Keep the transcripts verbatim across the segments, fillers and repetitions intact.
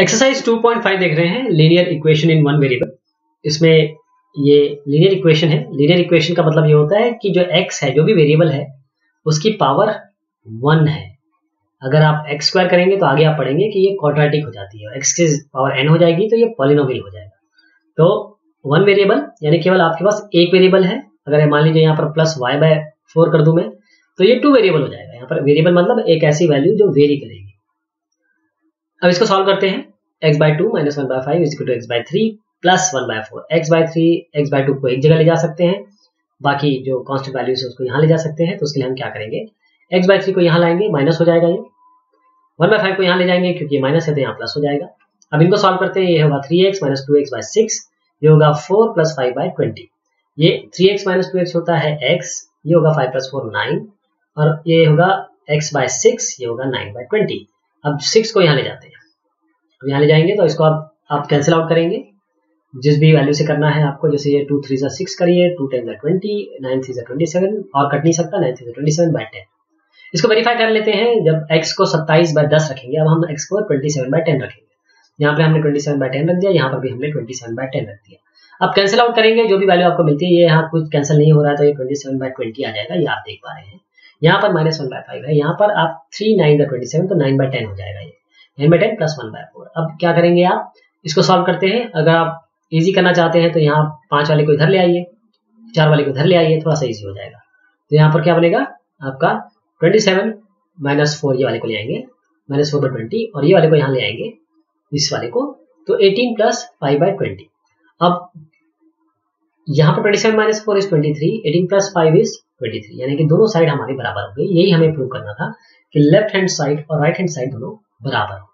Exercise two point five देख रहे हैं, linear equation in one variable. इसमें ये लीनियर इक्वेशन है। लीनियर इक्वेशन का मतलब ये होता है कि जो x है, जो भी वेरिएबल है, उसकी पावर वन है। अगर आप एक्स स्क्वायर करेंगे तो आगे आप पढ़ेंगे कि ये क्वाड्रेटिक हो जाती है, एक्स की पावर एन हो जाएगी तो ये पॉलिनोमियल हो जाएगा। तो वन वेरिएबल यानी केवल आपके पास एक वेरिएबल है। अगर मान लीजिए यहाँ पर प्लस वाई बाय फोर कर दूं मैं तो ये टू वेरिएबल हो जाएगा। यहाँ पर वेरिएबल मतलब एक ऐसी वैल्यू जो वेरी करेगी। अब इसको सॉल्व करते हैं। x by two minus one by five is equal to x by three plus one by four. X by three x by two को एक जगह ले जा सकते हैं, बाकी जो कांस्टेंट वैल्यूज है उसको यहाँ ले जा सकते हैं। तो उसके लिए हम क्या करेंगे, x बाई थ्री को यहाँ लाएंगे, माइनस हो जाएगा ये। वन बाई फाइव को यहाँ ले जाएंगे क्योंकि माइनस है तो यहाँ प्लस हो जाएगा। अब इनको सॉल्व करते हैं। ये होगा three x minus two x by six, ये होगा four plus five by twenty. ये three x minus two x होता है एक्स, ये होगा फाइव प्लस फोर नाइन, और ये होगा एक्स बाय सिक्स, ये होगा नाइन बाई ट्वेंटी। अब सिक्स को यहाँ ले जाते हैं। अब यहाँ ले जाएंगे तो इसको आप आप कैंसिल आउट करेंगे जिस भी वैल्यू से करना है आपको। जैसे ये टू थ्री सा सिक्स करिए, टू टेन सा ट्वेंटी, नाइन थ्री सा ट्वेंटी सेवन, और कट नहीं सकता, नाइन थ्री सा ट्वेंटी सेवन बाई टेन। इसको वेरीफाई कर लेते हैं। जब x को सत्ताईस बाय दस रखेंगे, अब हम x को ट्वेंटी सेवन बाय टेन रखेंगे। यहाँ पर हमने ट्वेंटी सेवन बाय टेन रख दिया, यहाँ पर भी हमने ट्वेंटी सेवन बाय टेन रख दिया। अब कैंसिल आउट करेंगे, जो भी वैल्यू आपको मिलती है, ये यहाँ कुछ कैंसिल नहीं हो रहा है तो ये ट्वेंटी सेवन बाय ट्वेंटी आ जाएगा। ये आप देख पा रहे हैं। यहाँ पर माइनस वन बाय फाइव है, यहाँ पर आप three nine by twenty seven तो नाइन बाई टेन हो जाएगा ये, nine by ten plus one by four. अब क्या करेंगे, आप इसको सॉल्व करते हैं। अगर आप इजी करना चाहते हैं तो यहाँ पाँच वाले को इधर ले आइए, चार वाले को इधर ले आइए, थोड़ा सा इजी हो जाएगा। तो यहाँ पर क्या बनेगा आपका, ट्वेंटी सेवन माइनस फोर, ये वाले को ले आएंगे माइनस फोर बाई ट्वेंटी, और ये वाले को यहाँ ले आएंगे इस वाले को, तो eighteen plus five by twenty. अब यहाँ पर twenty seven minus four is twenty three, eighteen plus five is twenty three, यानी कि दोनों साइड हमारे बराबर हो गई। यही हमें प्रूव करना था कि लेफ्ट हैंड साइड और राइट हैंड साइड दोनों बराबर हो।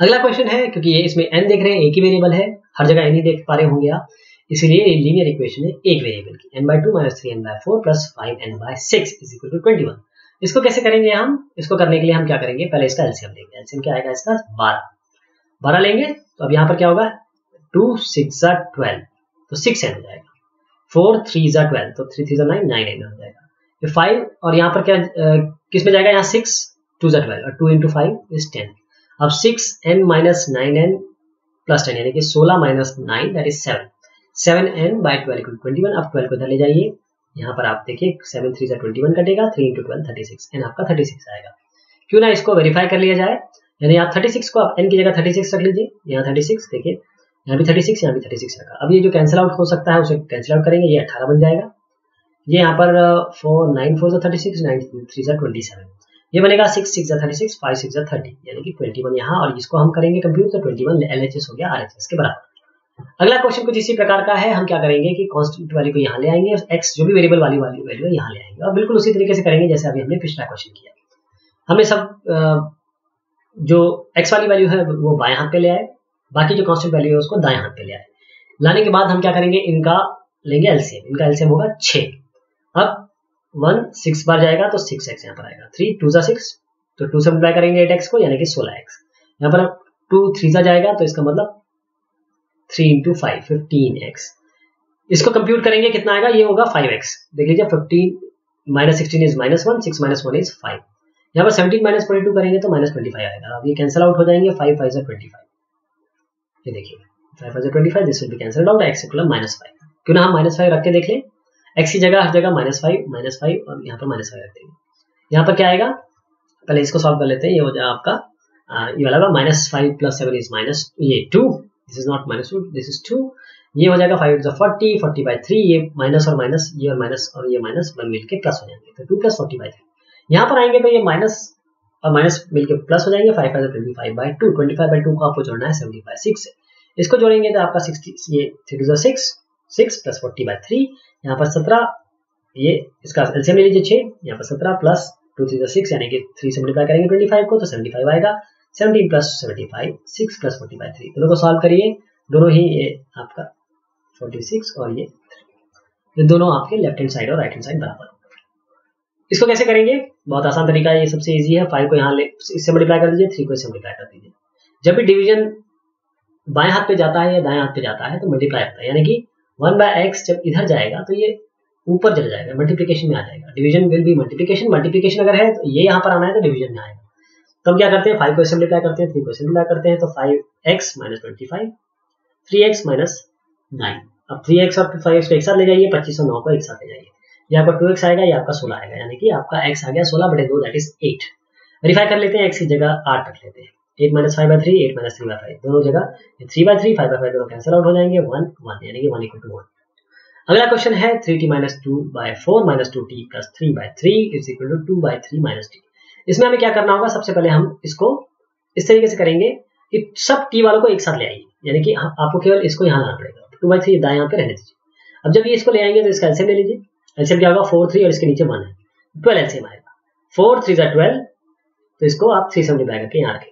अगला क्वेश्चन है, क्योंकि ये इसमें n देख रहे हैं, एक ही वेरिएबल है, हर जगह n ही देख पा रहे होंगे आप, इसीलिए लीनियर इक्वेशन है एक वेरिएबल की। n by two minus three n by four plus five n by six is equal to twenty one. इसको कैसे करेंगे हम, इसको करने के लिए हम क्या करेंगे, पहले इसका एलसीएम लेंगे। एलसीएम क्या आएगा इसका, बारह बारह लेंगे तो अब यहाँ पर क्या होगा, टू सिक्स सा ट्वेल्व तो सिक्स एन हो जाएगा, फोर थ्री जा ट्वेल्व तो थ्री थ्री जा नाइन, नाइन एन हो जाएगा ये फाइव, और यहाँ पर क्या आ, किस में जाएगा, यहाँ सिक्स टू जा ट्वेल्व और two into five is ten. अब six n minus nine n plus ten यानी कि सोलह minus nine that is seven, seven n by twelve equal twenty one. अब ट्वेल्व को इधर ले जाइए, यहाँ पर आप देखिए सेवन थ्री जा ट्वेंटी वन कटेगा, three into twelve thirty six, n आपका थर्टी सिक्स आएगा। क्यों ना इसको वेरीफाई कर लिया जाए, यानी आप थर्टी सिक्स को आप एन की जगह थर्टी सिक्स रख लीजिए, यहाँ थर्टी सिक्स देखिए, यहाँ भी थर्टी सिक्स, यहाँ भी थर्टी सिक्स रखा। अब ये जो कैंसिल आउट हो सकता है उसे कैंसिल आउट करेंगे, ये अठारह बन जाएगा। ये यहाँ पर फोर नाइन फोर सा थर्टी सिक्स, नाइन थ्री सा ट्वेंटी सेवन, ये बनेगा सिक्स सिक्स सा थर्टी सिक्स, फाइव सिक्स सा थर्टी यानी कि ट्वेंटी वन यहाँ, और इसको हम करेंगे कंप्यूट तो ट्वेंटी वन एलएचएस हो गया आरएचएस के बराबर। अगला क्वेश्चन कुछ इसी प्रकार का है। हम क्या करेंगे कि कांस्टेंट वैल्यू को यहाँ ले आएंगे, एक्स जो भी वेरिएबल वाली वाली वैल्यू है यहाँ ले आएंगे, और बिल्कुल उसी तरीके से करेंगे जैसे अभी हमने पिछला क्वेश्चन किया। हमने सब जो एक्स वाली वैल्यू है वो बाएं हाथ पे ले आए, बाकी जो कांस्टेंट वैल्यू है उसको दाएं हाथ पे ले आए। लाने के बाद हम क्या करेंगे, इनका लेंगे एलसीएम। इनका एलसीएम होगा छः। अब वन सिक्स बार जाएगा तो सिक्स एक्स यहाँ पर आएगा, थ्री टू जा सिक्स तो टू से मल्टीप्लाई करेंगे एट एक्स को यानी कि सोलह एक्स। यहाँ पर टू थ्री जा जाएगा तो इसका मतलब three into five fifteen x. इसको कंप्यूट करेंगे कितना आएगा, ये होगा फाइव एक्स देख लीजिए, fifteen minus sixteen is minus one, six minus one is five. यहाँ पर सेवनटीन माइनस फोर्टी टू करेंगे तो माइनस ट्वेंटी फाइव आएगा। अब ये कैंसिल आउट हो जाएंगे, फाइव फाइव से ट्वेंटी फाइव, ये देखिए five five twenty five, this will be cancelled out, x equal minus five. क्यों ना हम माइनस फाइव रख के देख लें, एक्स की जगह हर जगह माइनस फाइव माइनस फाइव और यहाँ पर माइनस फाइव रख देंगे। यहाँ पर क्या आएगा, पहले इसको सॉल्व कर लेते हैं। ये हो जाएगा आपका आ, ये वाला minus five plus seven is minus ये two, this is not minus two this is two. ये हो जाएगा five is forty, forty by three, ये माइनस और माइनस, ये और माइनस और ये माइनस वन मिल के प्लस हो जाएंगे तो two plus forty by three. यहाँ पर आएंगे तो ये माइनस और माइनस मिलके प्लस हो जाएंगे, five five twenty five by two, twenty five by two को आपको जोड़ना है सेवेंटी बाई सिक्स। इसको जोड़ेंगे तो आपका सिक्सटी, ये three two six six plus forty by three, यहाँ पर सत्रह, ये इसका एलसीएम ले लीजिए छः, यहाँ पर सत्रह प्लस टू थ्री सिक्स यानी कि थ्री से मल्टीप्लाई करेंगे ट्वेंटी फाइव को तो सेवेंटी फाइव आएगा, seventeen plus seventy five six plus forty by three. दोनों को सॉल्व करिए, दोनों ही ये आपका फोर्टी सिक्स और ये ये दोनों आपके लेफ्ट हैंड साइड और राइट हैंड साइड बराबर। इसको कैसे करेंगे, बहुत आसान तरीका है, ये सबसे इजी है। फाइव को यहाँ ले इससे मल्टीप्लाई कर दीजिए, थ्री को इससे मल्टीप्लाई कर दीजिए। जब भी डिवीजन बाएं हाथ पे जाता है या दाएं हाथ पे जाता है तो मल्टीप्लाई होता है, यानी कि वन बाय एक्स जब इधर जाएगा तो ये ऊपर चला जाएगा, मल्टीप्लीकेशन में आ जाएगा। Division will be multiplication, multiplication अगर है तो ये यहाँ पर आना है तो डिवीजन में आएगा। तो हम क्या करते हैं, फाइव को मल्टीप्लाई करते हैं, थ्री को मल्टीप्लाई करते हैं, तो five x minus twenty five, three x minus nine. अब थ्री एक्स और फाइव एक्स को एक साथ ले जाइए, पच्चीस और नौ को एक साथ ले जाइए, ये आपका टू एक्स आएगा, ये आपका सोलह आएगा, यानी कि आपका एक्स आ गया सोलह बटे दो, दैट इज एट। वेरीफाई कर लेते हैं, एक्स की जगह आठ रख लेते हैं, eight minus five by three, eight minus three by five, दोनों जगह three by three, five by five दोनों कैंसिल आउट हो जाएंगे, वन वन, यानी कि वन इक्वल टू वन। अगला क्वेश्चन है three t minus two by four minus two t plus three by three is equal to two by three minus t. इसमें हमें क्या करना होगा, सबसे पहले हम इसको इस तरीके से करेंगे कि सब टी वालों को एक साथ ले आइए, यानी कि आपको केवल इसको यहाँ लाना पड़ेगा, टू बाई थ्री दाएं यहाँ पे रहने दीजिए। अब जब ये इसको ले आएंगे तो इसका एलसीएम ले लीजिए, एलसीएम क्या होगा, फोर थ्री और इसके नीचे वन है, ट्वेल्व एलसीएम आएगा, फोर थ्री ज़ा ट्वेल्व, तो इसको आप थ्री से मल्टीप्लाई करके यहाँ रखें,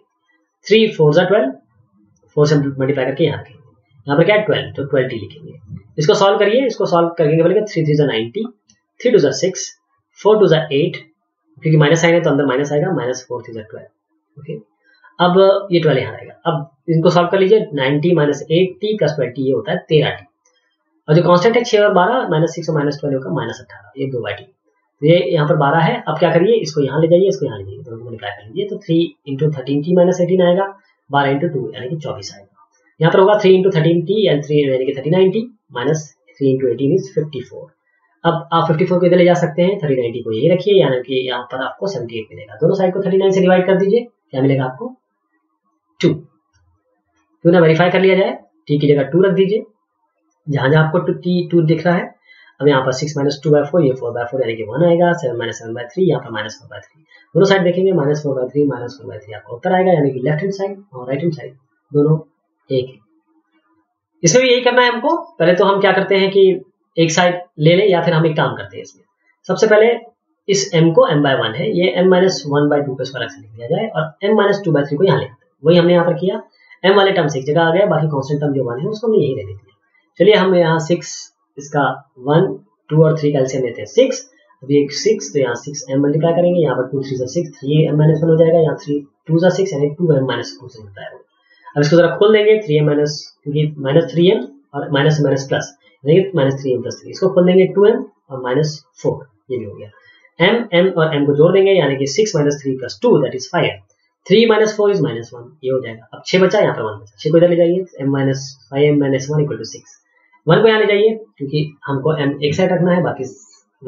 थ्री फोर ज़ा ट्वेल्व, फोर से मल्टीप्लाई करके यहाँ रखें, यहाँ पर क्या है ट्वेल्व, तो ट्वेल्व टी लिखेंगे। इसको सॉल्व करिए, इसको सॉल्व करके बोलेंगे थ्री थ्री ज़ा नाइनटी, थ्री टू ज़ा सिक्स, फोर टू ज़ा एट, क्योंकि माइनस आएगा तो अंदर माइनस आएगा, माइनस फोर थ्री ज़ा ट्वेल्व। ओके, अब ये ट्वेल्व यहाँ आएगा, अब इनको सॉल्व कर लीजिए, ninety minus eight t plus twelve t, ये होता है तेरह टी, और जो कॉन्स्टेंट है छः और बारह, माइनस सिक्स और माइनस ट्वेल्व होगा माइनस अट्ठारह, ये दो बाई टी, ये यहाँ पर बारह है। अब क्या करिए, इसको यहाँ ले जाइए, इसको यहाँ ले जाइए, दोनों को मल्टीप्लाई कर लीजिए, तो three into thirteen t minus eighteen आएगा, बारह इंटू टू यानी कि चौबीस आएगा, यहाँ पर होगा three into thirteen t and three यानी कि thirty nine t minus three into eighteen is fifty four. अब आप फिफ्टी फोर को इधर ले जा सकते हैं, थर्टी नाइन टी को यही रखिए, यानी कि यहाँ पर आपको सेवेंटी एट मिलेगा, दोनों साइड को थर्टी नाइन से डिवाइड कर दीजिए, क्या मिलेगा आपको टू। क्यों ना वेरीफाई कर लिया जाए, टी की जगह टू रख दीजिए, जहाँ जहाँ आपको टी टू दिख रहा है। अब यहाँ पर six minus two by four, ये फोर बाई फोर यानी कि वन आएगा, seven minus seven by three, यहाँ पर माइनस फोर बाई थ्री, दोनों साइड देखेंगे minus four by three, minus four by three आपका उत्तर आएगा, यानी कि लेफ्ट हैंड साइड और राइट हैंड साइड दोनों एक है। इसमें भी यही करना है हमको, पहले तो हम क्या करते हैं कि एक साइड ले लें, या फिर हम एक काम करते हैं इसमें, सबसे पहले इस m को m बाई वन है, ये m minus one by two को स्क्वायर से लिख दिया जाए, और m minus two by three को यहाँ ले लेते हैं, वही हमने यहाँ पर किया, m वाले टर्म से एक जगह आ गया, बाकी कॉन्स्टेंट टर्म जो वन है उसको हमने यही रहने दिया। चलिए हम यहाँ सिक्स, इसका वन टू और थ्री का एलसीएम लेते हैं सिक्स, अभी एक सिक्स, तो यहाँ सिक्स एम मल्टीप्लाई करेंगे, यहाँ पर टू थ्री सा six, three m minus one हो जाएगा, यहाँ थ्री टू सा सिक्स यानी टू एम माइनस टू से मिलता है। अब इसको जरा खोल देंगे, थ्री एम माइनस क्योंकि माइनस थ्री एम और minus minus plus minus three m plus three, इसको खोल देंगे टू एम और माइनस फोर, ये भी हो गया, एम एम और एम को जोड़ देंगे, यानी कि six minus three plus two that is five, three minus four is minus one, ये हो जाएगा। अब छः बचा, यहाँ पर वन बचा, छः को इधर ले जाइए, m minus five m minus one equal to six, one को यहाँ ले जाइए क्योंकि हमको एम एक साइड रखना है, बाकी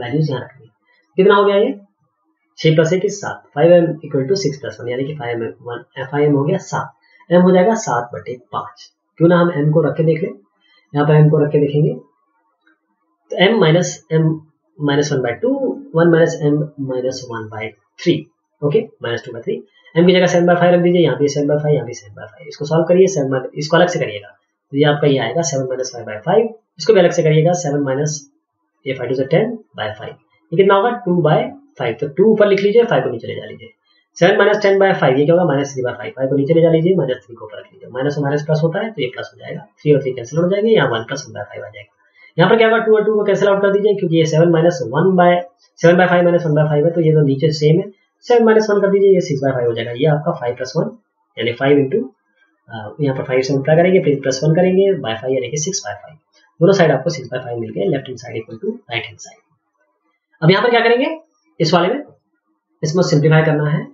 वैल्यूज यहाँ रखनी है। कितना हो गया ये, छः प्लस एक इज सात, five m equal to six plus one, यानी कि five m one five m हो गया सात, m हो जाएगा सात बटे पाँच। क्यों ना हम m को रख के देख लें, यहाँ पर m को रख के देखेंगे तो m minus m minus one by two, one minus m minus one by three, okay minus two by three, m की जगह सेवन बाई फाइव रख दीजिए, यहाँ भी सेवन बाई फाइव, यहाँ भी सेवन बाई फाइव, इसको सॉल्व करिए, सेवन बाई इसको अलग से करिएगा, तो ये आपका ये आएगा seven minus five by five, इसको भी अलग से करिएगा, सेवन माइनस ये five two ten by five, ये कितना होगा टू बाई फाइव, तो टू ऊपर लिख लीजिए, फाइव को नीचे ले जा लीजिए, seven minus ten by five ये क्या होगा minus three by five, five को नीचे ले जा लीजिए, माइनस थ्री को ऊपर रख लीजिए, माइनस माइनस प्लस होता है तो ये प्लस हो जाएगा, थ्री और थ्री कैंसिल हो जाएंगे, यहाँ one plus one by five आ जाएगा। यहाँ पर क्या होगा, टू और टू को कैंसिल आउट कर दीजिए, क्योंकि ये seven minus one by seven by five minus one by five है, तो ये तो नीचे सेम है, सेवन माइनस वन कर दीजिए, ये सिक्स बाई फाइव हो जाएगा, ये आपका फाइव प्लस वन यानी फाइव इंटू यहाँ पर फाइव से मल्टीप्लाई करेंगे, फिर प्लस वन करेंगे बाई फाइव यानी कि सिक्स बाई फाइव, दोनों साइड आपको सिक्स बाई फाइव मिल गए, left hand side equal to right hand side. अब यहाँ पर क्या करेंगे, इस वाले में इसमें सिंप्लीफाई करना है,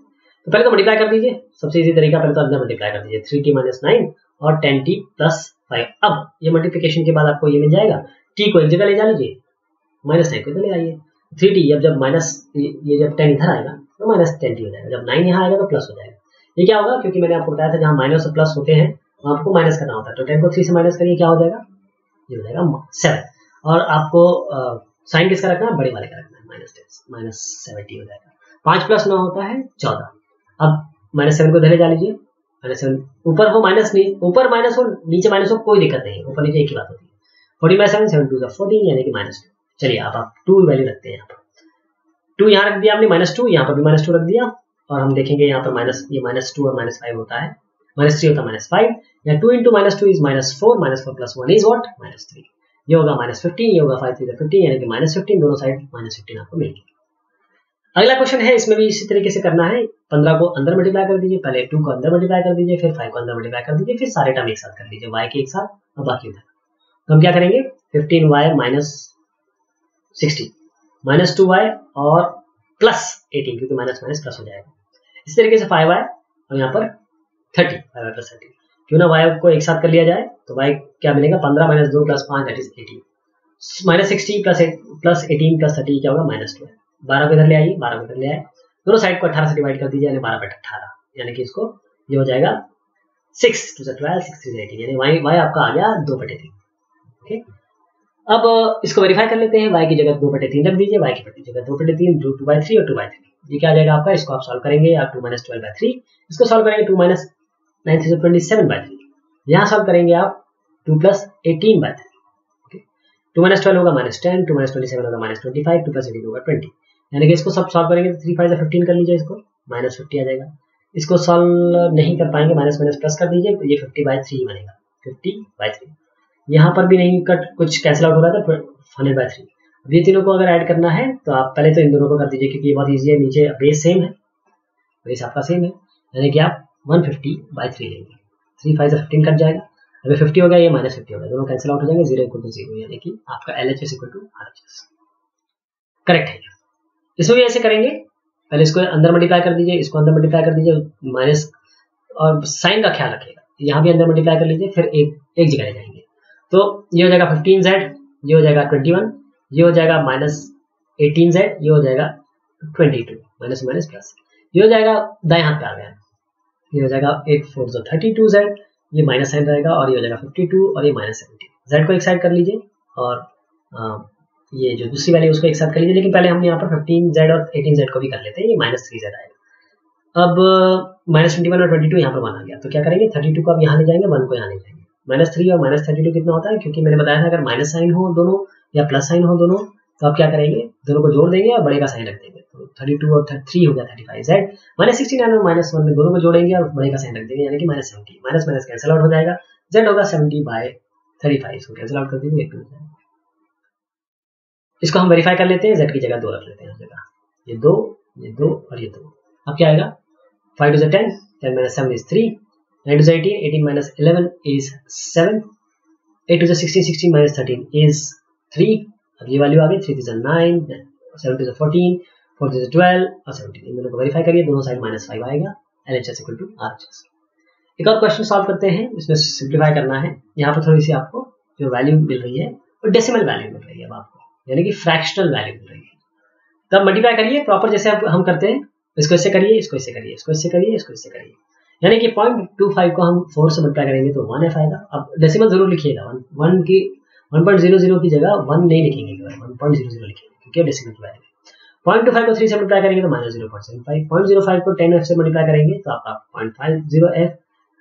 तो पहले तो मल्टीप्लाई कर दीजिए, सबसे इजी तरीका, पहले तो अंदर मल्टीप्लाई कर दीजिए, थ्री टी माइनस नाइन और टेन टी प्लस फाइव। अब ये मल्टीप्लिकेशन के बाद आपको ये मिल जाएगा, टी को एक जगह ले जा लीजिए, माइनस नाइन को इधर ले जाइए, थ्री टी अब जब माइनस ये जब टेन इधर आएगा तो माइनस टेन टी हो जाएगा, जब नाइन यहाँ आएगा तो प्लस हो जाएगा। ये क्या होगा, क्योंकि मैंने आपको बताया था जहाँ माइनस और प्लस होते हैं वहाँ आपको माइनस करना होता है, तो टेन को थ्री से माइनस करिए, क्या हो जाएगा, ये हो जाएगा सेवन, और आपको साइन किसका रखना है, बड़े वाले का रखना है, माइनस टेन माइनस सेवेंटी हो जाएगा, पाँच प्लस नौ होता है चौदह। अब माइनस सेवन को धरे जा लीजिए, माइनस सेवन ऊपर हो माइनस नहीं, ऊपर माइनस हो नीचे माइनस हो कोई दिक्कत नहीं, ऊपर नीचे एक ही बात होती है, fourteen by seven seven two का फोर्टीन यानी कि माइनस टू। चलिए आप आप टू वैल्यू रखते हैं, यहाँ पर टू यहाँ रख दिया आपने, माइनस टू यहाँ पर भी माइनस टू रख दिया, और हम देखेंगे यहाँ पर माइनस ये माइनस टू और माइनस फाइव होता है, माइनस थ्री होता है माइनस फाइव, या two into minus two is minus four, minus four plus one is what minus three, ये होगा माइनस फिफ्टीन, ये होगा फाइव थ्री फिफ्टीन यानी कि माइनस फिफ्टीन, दोनों साइड माइनस फिफ्टीन आपको मिलेगी। अगला क्वेश्चन है, इसमें भी इसी तरीके से करना है, पंद्रह को अंदर मल्टीप्लाई कर दीजिए, पहले टू को अंदर मल्टीप्लाई कर दीजिए, फिर फाइव को अंदर मल्टीप्लाई कर दीजिए, फिर सारे टर्म एक साथ कर दीजिए, वाई के एक साथ और बाकी उधर, तो हम क्या करेंगे fifteen y minus sixteen minus two y और प्लस एटीन, क्योंकि माइनस माइनस प्लस हो जाएगा। इसी तरीके से फाइव वाई और यहाँ पर थर्टी फाइव बाई थर्टी। क्यों ना वाई को एक साथ कर लिया जाए तो वाई क्या मिलेगा, पंद्रह माइनस दो प्लस पाँच that is eighteen, minus sixty plus plus eighteen plus thirty क्या होगा माइनस ट्वेल्व। बारह को इधर ले आइए, बारह को इधर ले आए, दोनों साइड को अठारह से डिवाइड कर दीजिए, यानी बारह बट अट्ठारह, यानी कि इसको ये हो जाएगा सिक्स टू से ट्वेल्व, सिक्स थ्री से एटीन, यानी वाई वाई आपका आ गया दो बटे तीन। ओके, अब इसको वेरीफाई कर लेते हैं, वाई की जगह दो बटे तीन रख दीजिए, वाई की जगह दो बटे तीन, टू टू बाई थ्री और टू बाई थ्री, ये क्या आ जाएगा आपका, इसको आप सॉल्व करेंगे आप two minus twelve by three, इसको सॉल्व करेंगे two minus nine three twenty seven by three, यहाँ सॉल्व करेंगे आप two plus eighteen by three, two minus twelve होगा minus ten, two minus twenty seven होगा minus twenty five, two plus eighteen होगा twenty, यानी कि इसको सब सॉल्व करेंगे तो थ्री फाइव से फिफ्टीन कर लीजिए, इसको माइनस फिफ्टी आ जाएगा, इसको सॉल्व नहीं कर पाएंगे माइनस माइनस प्लस कर दीजिए, तो ये फिफ्टी बाई थ्री बनेगा, फिफ्टी बाई थ्री, यहाँ पर भी नहीं कट कुछ कैंसिल आउट हो रहा था, हंड्रेड बाई थ्री। अब ये तीनों को अगर ऐड करना है तो आप पहले तो इन दोनों को कर दीजिए क्योंकि ये बहुत ईजी है, नीचे बेस सेम है, बेस आपका सेम है, यानी कि आप वन फिफ्टी बाई थ्री लेंगे, थ्री फाइव से फिफ्टीन कट जाएगा, अभी फिफ्टी होगा ये माइनस फिफ्टी होगा, दोनों कैंसिल आउट हो जाएंगे, जीरो इक्वल टू जीरो, यानी कि आपका L H S equal to R H S correct है। इसमें भी ऐसे करेंगे, पहले इसको अंदर मल्टीप्लाई कर दीजिए, इसको अंदर मल्टीप्लाई कर दीजिए माइनस, और साइन का ख्याल रखिएगा, यहाँ भी अंदर मल्टीप्लाई कर लीजिए, फिर एक एक जगह ले जाएंगे, तो ये हो जाएगा फिफ्टीन जेड, ये हो जाएगा ट्वेंटी वन, ये हो जाएगा माइनस एटीन जेड, ये हो जाएगा twenty two, minus minus plus, ये हो जाएगा दाएं हाथ पे आ गया, ये हो जाएगा एट फोर जो थर्टी टू जेड, ये माइनस साइन रहेगा, और ये हो जाएगा फिफ्टी टू और ये माइनस सेवेंटी, जेड को एक साइड कर लीजिए और आ, ये जो दूसरी वाली उसको एक साथ कर लीजिए, लेकिन पहले हम यहाँ पर फिफ्टीन जेड और एटीन जेड को भी कर लेते हैं, ये माइनस थ्री जेड आएगा। अब माइनस ट्वेंटी वन और ट्वेंटी टू यहाँ पर वन आ गया, तो क्या करेंगे थर्टी टू को अब यहाँ ले जाएंगे, वन को यहाँ ले जाएंगे, माइनस थ्री और माइनस थर्टी टू कितना होता है, क्योंकि मैंने बताया था अगर माइनस साइन हो दोनों या प्लस साइन हो दोनों तो आप क्या करेंगे दोनों को जोड़ देंगे और बड़े का साइन रख देंगे, तो थर्टी टू और थ्री हो गया thirty five Z, minus sixty nine और माइनस वन में दोनों को जोड़ेंगे और बड़े का साइन रख देंगे, यानी कि minus seventy, minus minus cancel out हो जाएगा, जेड होगा सेवेंटी बाय थर्टी फाइव, इसको कैंसिल आउट कर देंगे, एक हो जाएगा। इसको हम वेरीफाई कर लेते हैं, जेड की जगह दो रख लेते हैं, जगह ये दो, ये दो और ये दो, अब क्या आएगा फाइव टू से ten, ten minus seven is three, nine two से eighteen, eighteen minus eleven is seven, eight two से sixteen, sixteen minus thirteen is three, अब ये वैल्यू आ गई, थ्री टू से नाइन, सेवन टू से फोर्टीन, फोर टू से twelve और सेवेंटीन, इन दोनों को वेरीफाई करिए, दोनों साइड माइनस फाइव आएगा, L H S equal to R H S. एक और क्वेश्चन सॉल्व करते हैं, इसमें सिंप्लीफाई करना है, यहाँ पर थोड़ी सी आपको जो वैल्यू मिल रही है वो डेसिमल वैल्यू मिल रही है अब आपको, यानी कि फ्रैक्शनल वैल्यू मिल रही है, तब मल्टीप्लाई करिए प्रॉपर जैसे हम करते हैं, इसको इससे करिए, इसको इससे करिए, इसको इससे करिए, इसको इससे करिए, यानी कि पॉइंट टू फाइव को हम फोर से मल्टीप्लाई करेंगे तो वन एफ आएगा। अब डेसिमल जरूर लिखिएगा, वन की वन पॉइंट जीरो जीरो की जगह वन नहीं लिखेंगे, वन पॉइंट जीरो जीरो लिखेंगे क्योंकि डेसिमल की वैल्यू है। पॉइंट टू फाइव को थ्री से मल्टीप्लाई करेंगे तो minus zero point seven five, point zero five को टेन एफ से मल्टीप्लाई करेंगे तो आपका पॉइंट फाइव जीरो एफ,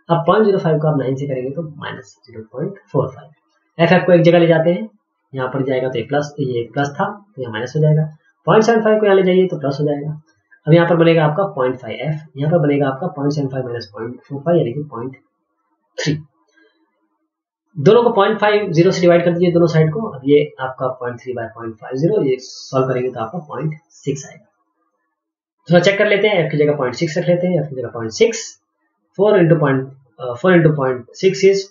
अब पॉइंट जीरो फाइव को आप नाइन से करेंगे तो minus zero point four five F, F को एक जगह ले जाते हैं, यहाँ पर जाएगा तो एक प्लस, ये एक प्लस था तो यहाँ माइनस हो जाएगा, पॉइंट सेवन फाइव को यहाँ ले जाइए तो प्लस हो जाएगा, अब यहाँ पर बनेगा आपका पॉइंट फाइव एफ, यहाँ पर बनेगा आपका point seven five minus point four five यानी कि पॉइंट थ्री, दोनों को पॉइंट फाइव जीरो से डिवाइड कर दीजिए दोनों साइड को, अब ये आपका point three by point five zero, ये सॉल्व करेंगे तो आपका पॉइंट सिक्स आएगा। थोड़ा चेक कर लेते हैं, एफ की जगह पॉइंट सिक्स रख लेते हैं, एफ की जगह point six, four into point four into point six is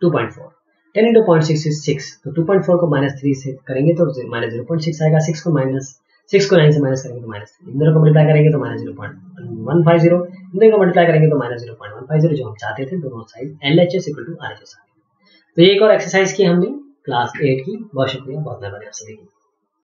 two point four, ten into point six is six, तो टू पॉइंट फोर को माइनस थ्री से करेंगे तो माइनस जीरो पॉइंट सिक्स आएगा, सिक्स को माइनस सिक्स को nine से minus करेंगे तो माइनस थ्री, इन दोनों को मल्टीप्लाई करेंगे तो minus zero point one five zero, इन दोनों को मल्टीप्लाई करेंगे तो minus zero point one five zero, जो हम चाहते थे दोनों side L H S equal to R H S. तो ये एक और एक्सरसाइज की हमने क्लास एट की, बहुत शुक्रिया, बहुत धन्यवाद आप सभी।